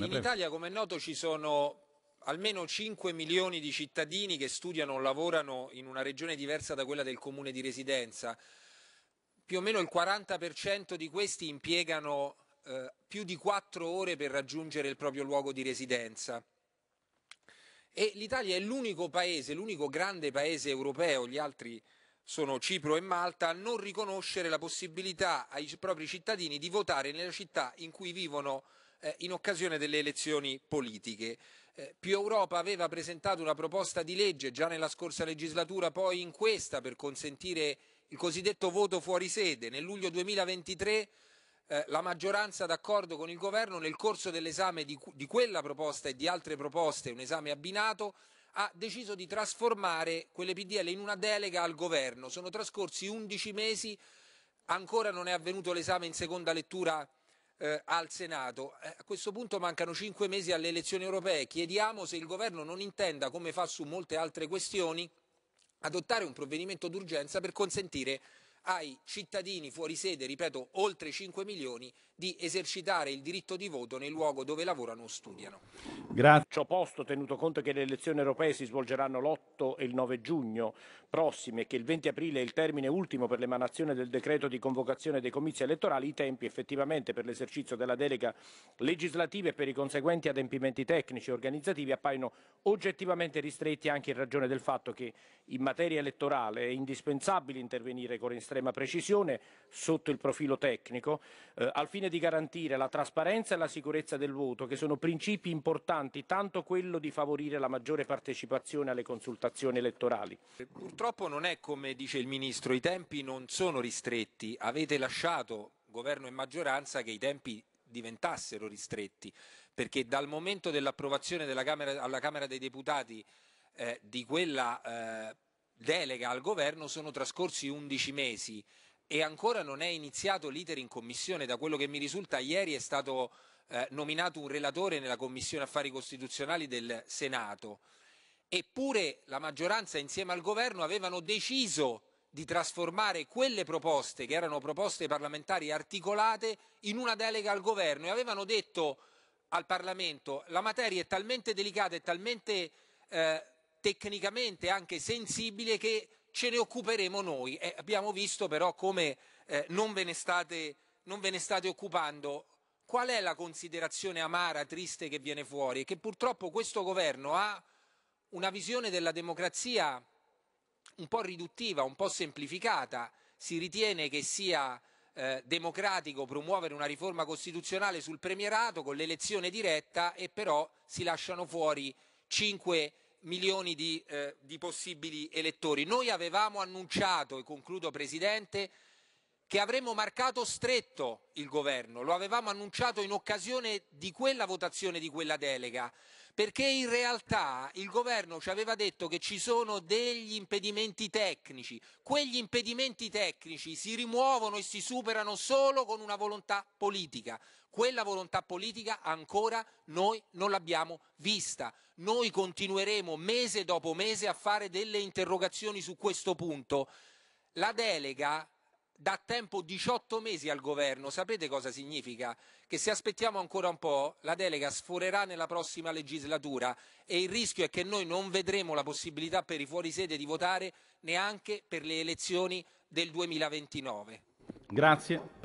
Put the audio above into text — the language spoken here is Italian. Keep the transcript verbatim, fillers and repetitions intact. ne prego. In Italia, come è noto, ci sono almeno cinque milioni di cittadini che studiano o lavorano in una regione diversa da quella del comune di residenza. Più o meno il quaranta per cento di questi impiegano eh, più di quattro ore per raggiungere il proprio luogo di residenza. E l'Italia è l'unico paese, l'unico grande paese europeo, gli altri sono Cipro e Malta, a non riconoscere la possibilità ai propri cittadini di votare nella città in cui vivono eh, in occasione delle elezioni politiche. Eh, Più Europa aveva presentato una proposta di legge già nella scorsa legislatura, poi in questa, per consentire il cosiddetto voto fuori sede. Nel luglio duemilaventitré eh, la maggioranza, d'accordo con il governo, nel corso dell'esame di, di quella proposta e di altre proposte, un esame abbinato, ha deciso di trasformare quelle P D L in una delega al governo. Sono trascorsi undici mesi, ancora non è avvenuto l'esame in seconda lettura eh, al Senato. Eh, a questo punto mancano cinque mesi alle elezioni europee. Chiediamo se il governo non intenda, come fa su molte altre questioni, adottare un provvedimento d'urgenza per consentire ai cittadini fuori sede, ripeto, oltre cinque milioni, di esercitare il diritto di voto nel luogo dove lavorano o studiano. Grazie. Ciò posto, tenuto conto che le elezioni europee si svolgeranno l'otto e il nove giugno prossimi e che il venti aprile è il termine ultimo per l'emanazione del decreto di convocazione dei comizi elettorali, i tempi effettivamente per l'esercizio della delega legislativa e per i conseguenti adempimenti tecnici e organizzativi appaiono oggettivamente ristretti anche in ragione del fatto che in materia elettorale è indispensabile intervenire con estrema precisione sotto il profilo tecnico eh, al fine di garantire la trasparenza e la sicurezza del voto, che sono principi importanti, tanto quello di favorire la maggiore partecipazione alle consultazioni elettorali. Purtroppo non è come dice il Ministro, i tempi non sono ristretti, avete lasciato, governo e maggioranza, che i tempi diventassero ristretti, perché dal momento dell'approvazione della Camera, alla Camera dei Deputati eh, di quella eh, delega al governo sono trascorsi undici mesi. E ancora non è iniziato l'iter in commissione. Da quello che mi risulta, ieri è stato eh, nominato un relatore nella Commissione Affari Costituzionali del Senato. Eppure la maggioranza insieme al governo avevano deciso di trasformare quelle proposte, che erano proposte parlamentari articolate, in una delega al governo, e avevano detto al Parlamento: la materia è talmente delicata e talmente eh, tecnicamente anche sensibile che ce ne occuperemo noi. Eh, abbiamo visto però come eh, non ve ne state, non ve ne state occupando. Qual è la considerazione amara, triste che viene fuori? Che purtroppo questo governo ha una visione della democrazia un po' riduttiva, un po' semplificata. Si ritiene che sia eh, democratico promuovere una riforma costituzionale sul premierato con l'elezione diretta, e però si lasciano fuori cinque milioni di, eh, di possibili elettori. Noi avevamo annunciato, e concludo Presidente, che avremmo marcato stretto il governo, lo avevamo annunciato in occasione di quella votazione di quella delega, perché in realtà il governo ci aveva detto che ci sono degli impedimenti tecnici. Quegli impedimenti tecnici si rimuovono e si superano solo con una volontà politica. Quella volontà politica ancora noi non l'abbiamo vista. Noi continueremo mese dopo mese a fare delle interrogazioni su questo punto. La delega dà tempo diciotto mesi al governo. Sapete cosa significa? Che se aspettiamo ancora un po', la delega sforerà nella prossima legislatura, e il rischio è che noi non vedremo la possibilità per i fuorisede di votare neanche per le elezioni del duemilaventinove. Grazie.